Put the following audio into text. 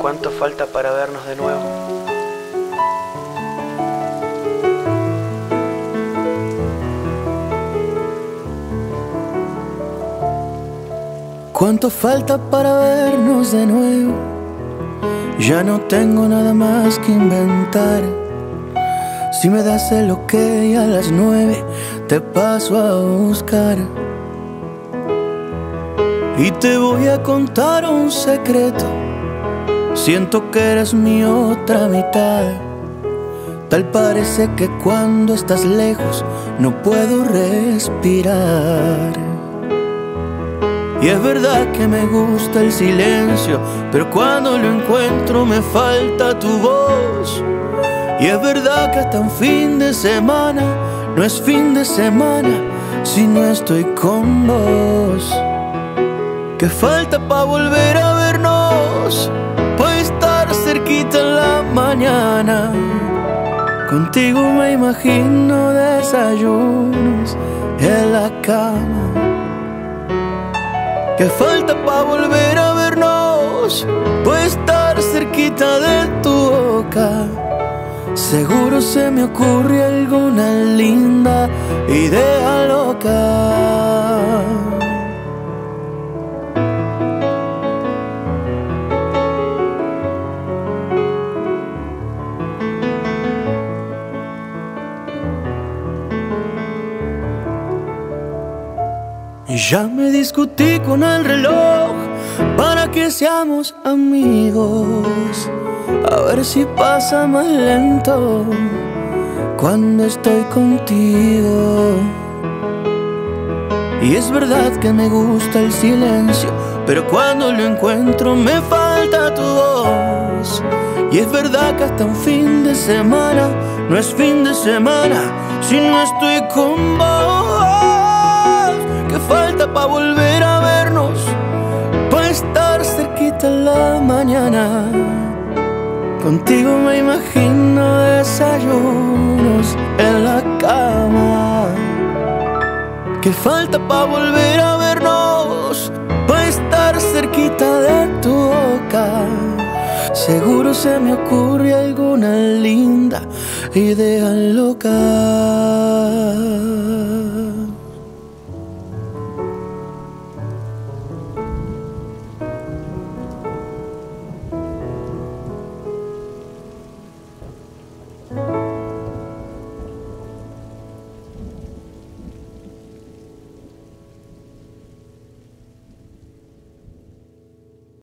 ¿Cuánto falta para vernos de nuevo? ¿Cuánto falta para vernos de nuevo? Ya no tengo nada más que inventar. Si me das el ok a las 9, te paso a buscar. Y te voy a contar un secreto. Siento que eres mi otra mitad. Tal parece que cuando estás lejos no puedo respirar. Y es verdad que me gusta el silencio, pero cuando lo encuentro me falta tu voz. Y es verdad que hasta un fin de semana no es fin de semana si no estoy con vos. ¿Qué falta para volver a vernos? Para estar cerquita en la mañana. Contigo me imagino desayunos en la cama. ¿Qué falta para volver a vernos? Para estar cerquita de tu boca. Seguro se me ocurre alguna linda idea loca. Ya me discutí con el reloj para que seamos amigos. A ver si pasa más lento cuando estoy contigo. Y es verdad que me gusta el silencio, pero cuando lo encuentro me falta tu voz. Y es verdad que hasta un fin de semana no es fin de semana si no estoy con vos. Falta para volver a vernos, para estar cerquita en la mañana. Contigo me imagino desayunos en la cama. Que falta para volver a vernos, para estar cerquita de tu boca. Seguro se me ocurre alguna linda idea loca.